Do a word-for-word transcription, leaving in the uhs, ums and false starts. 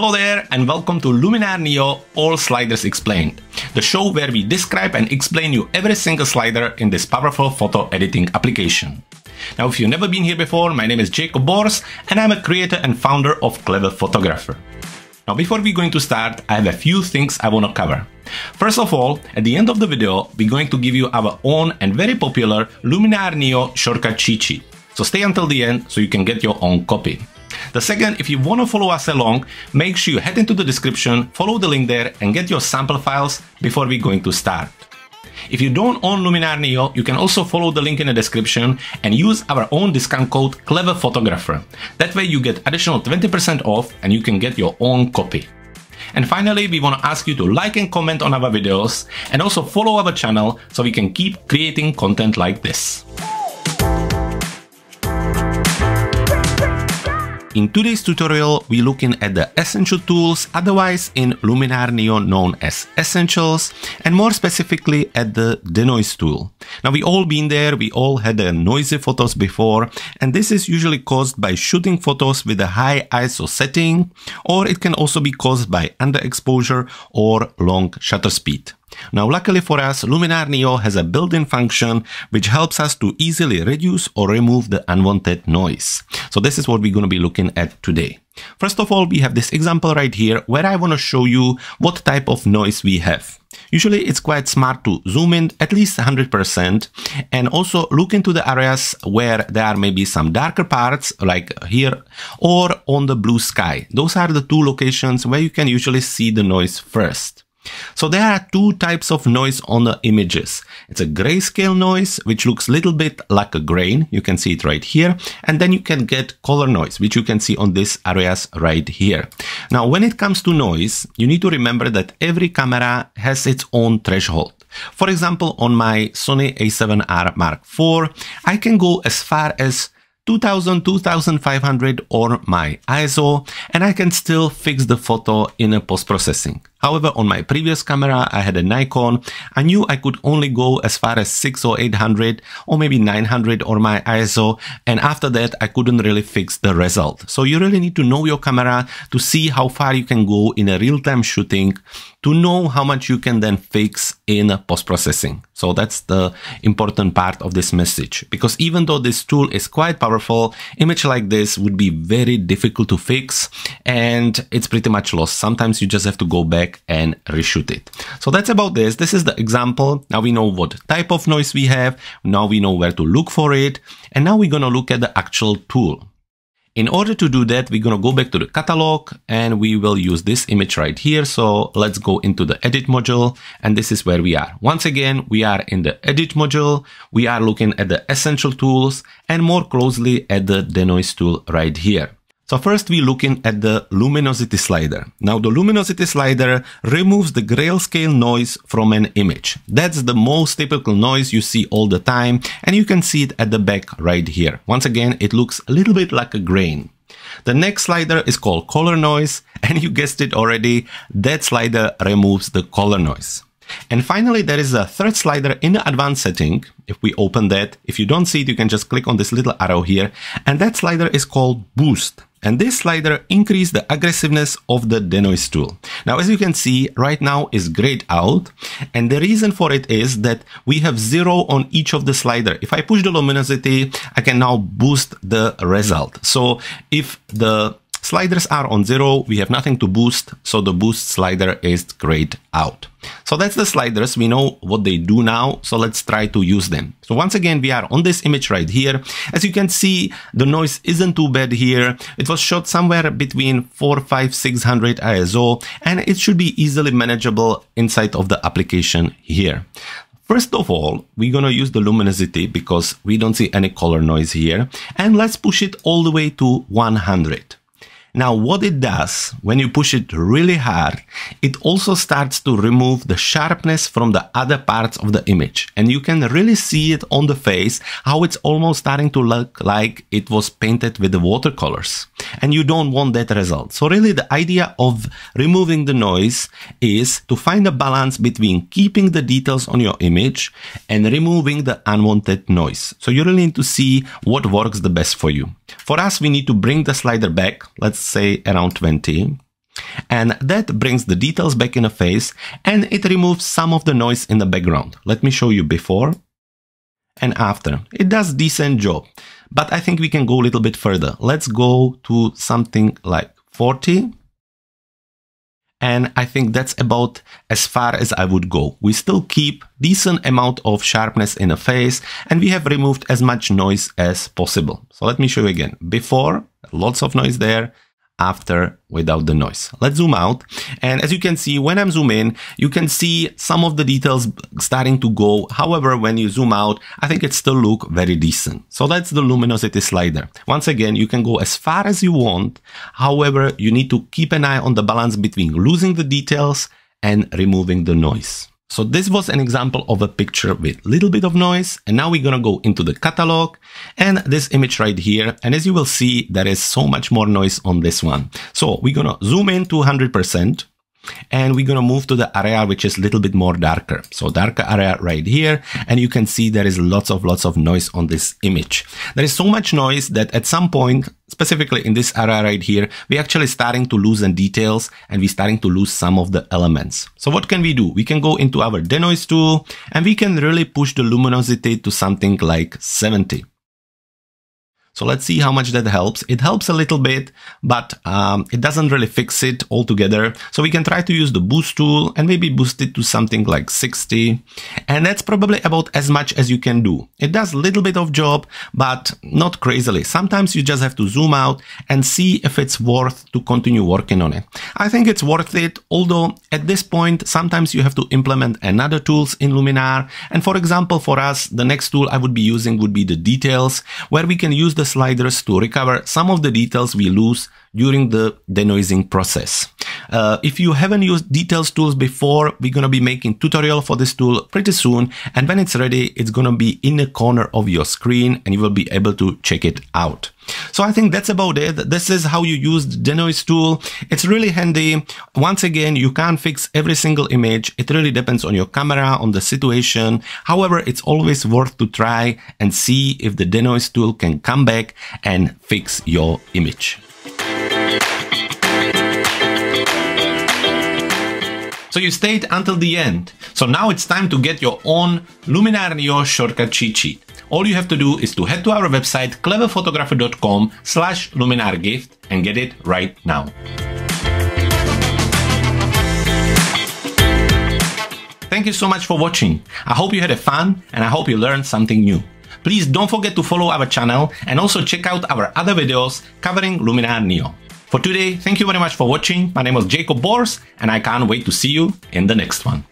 Hello there and welcome to Luminar Neo All Sliders Explained, the show where we describe and explain you every single slider in this powerful photo editing application. Now if you've never been here before, my name is Jacob Bors and I'm a creator and founder of Clever Photographer. Now before we're going to start, I have a few things I want to cover. First of all, at the end of the video, we're going to give you our own and very popular Luminar Neo shortcut cheat sheet. So stay until the end so you can get your own copy. The second, if you want to follow us along, make sure you head into the description, follow the link there and get your sample files before we're going to start. If you don't own Luminar Neo, you can also follow the link in the description and use our own discount code CLEVERPHOTOGRAPHER. That way you get additional twenty percent off and you can get your own copy. And finally, we want to ask you to like and comment on our videos and also follow our channel so we can keep creating content like this. In today's tutorial, we're looking at the essential tools, otherwise in Luminar Neo known as Essentials, and more specifically at the Denoise tool. Now we all been there, we all had uh, noisy photos before, and this is usually caused by shooting photos with a high I S O setting, or it can also be caused by underexposure or long shutter speed. Now luckily for us, Luminar Neo has a built-in function which helps us to easily reduce or remove the unwanted noise. So this is what we're going to be looking at today. First of all, we have this example right here where I want to show you what type of noise we have. Usually it's quite smart to zoom in at least one hundred percent and also look into the areas where there are maybe some darker parts like here or on the blue sky. Those are the two locations where you can usually see the noise first. So there are two types of noise on the images. It's a grayscale noise, which looks a little bit like a grain. You can see it right here. And then you can get color noise, which you can see on these areas right here. Now, when it comes to noise, you need to remember that every camera has its own threshold. For example, on my Sony A seven R Mark four, I can go as far as two thousand, twenty-five hundred or my I S O, and I can still fix the photo in a post-processing. However, on my previous camera, I had a Nikon. I knew I could only go as far as six or eight hundred or maybe nine hundred or my I S O. And after that, I couldn't really fix the result. So you really need to know your camera to see how far you can go in a real-time shooting to know how much you can then fix in post-processing. So that's the important part of this message, because even though this tool is quite powerful, image like this would be very difficult to fix and it's pretty much lost. Sometimes you just have to go back and reshoot it. So that's about this. This is the example. Now we know what type of noise we have. Now we know where to look for it. And now we're going to look at the actual tool. In order to do that, we're going to go back to the catalog and we will use this image right here. So let's go into the edit module. And this is where we are. Once again, we are in the edit module. We are looking at the essential tools and more closely at the Denoise tool right here. So first we're looking at the luminosity slider. Now the luminosity slider removes the grayscale noise from an image. That's the most typical noise you see all the time and you can see it at the back right here. Once again, it looks a little bit like a grain. The next slider is called color noise and you guessed it already, that slider removes the color noise. And finally, there is a third slider in the advanced setting. If we open that, if you don't see it, you can just click on this little arrow here and that slider is called boost. And this slider increases the aggressiveness of the Denoise tool. Now, as you can see, right now is grayed out. And the reason for it is that we have zero on each of the slider. If I push the luminosity, I can now boost the result. So if the sliders are on zero, we have nothing to boost. So the boost slider is grayed out. So that's the sliders. We know what they do now. So let's try to use them. So once again, we are on this image right here. As you can see, the noise isn't too bad here. It was shot somewhere between four, five, six hundred I S O, and it should be easily manageable inside of the application here. First of all, we're going to use the luminosity because we don't see any color noise here. And let's push it all the way to one hundred. Now what it does, when you push it really hard, it also starts to remove the sharpness from the other parts of the image. And you can really see it on the face, how it's almost starting to look like it was painted with the watercolors. And you don't want that result. So really the idea of removing the noise is to find a balance between keeping the details on your image and removing the unwanted noise. So you really need to see what works the best for you. For us, we need to bring the slider back. Let's say around twenty. and that brings the details back in the face and it removes some of the noise in the background. Let me show you before and after. It does a decent job, but I think we can go a little bit further. Let's go to something like forty. And I think that's about as far as I would go. We still keep decent amount of sharpness in the face and we have removed as much noise as possible. So let me show you again. Before, lots of noise there. After, without the noise. Let's zoom out. And as you can see, when I'm zooming in, you can see some of the details starting to go. However, when you zoom out, I think it still looks very decent. So that's the luminosity slider. Once again, you can go as far as you want. However, you need to keep an eye on the balance between losing the details and removing the noise. So this was an example of a picture with little bit of noise. And now we're going to go into the catalog and this image right here. And as you will see, there is so much more noise on this one. So we're going to zoom in to one hundred percent and we're going to move to the area, which is a little bit more darker. So darker area right here. And you can see there is lots of lots of noise on this image. There is so much noise that at some point, specifically in this area right here, we're actually starting to lose in details and we're starting to lose some of the elements. So what can we do? We can go into our Denoise tool and we can really push the luminosity to something like seventy. So let's see how much that helps. It helps a little bit, but um, it doesn't really fix it altogether. So we can try to use the boost tool and maybe boost it to something like sixty. And that's probably about as much as you can do. It does a little bit of job, but not crazily. Sometimes you just have to zoom out and see if it's worth to continue working on it. I think it's worth it. Although at this point, sometimes you have to implement another tools in Luminar. And for example, for us, the next tool I would be using would be the details, where we can use the The sliders to recover some of the details we lose during the denoising process. Uh, if you haven't used details tools before, we're going to be making tutorial for this tool pretty soon. And when it's ready, it's going to be in the corner of your screen and you will be able to check it out. So I think that's about it. This is how you use the Denoise tool. It's really handy. Once again, you can't fix every single image. It really depends on your camera, on the situation. However, it's always worth to try and see if the Denoise tool can come back and fix your image. So you stayed until the end. So now it's time to get your own Luminar Neo shortcut cheat sheet. All you have to do is to head to our website clever photographer dot com slash Luminar gift and get it right now. Thank you so much for watching. I hope you had a fun and I hope you learned something new. Please don't forget to follow our channel and also check out our other videos covering Luminar Neo. For today, thank you very much for watching. My name is Jacob Bors and I can't wait to see you in the next one.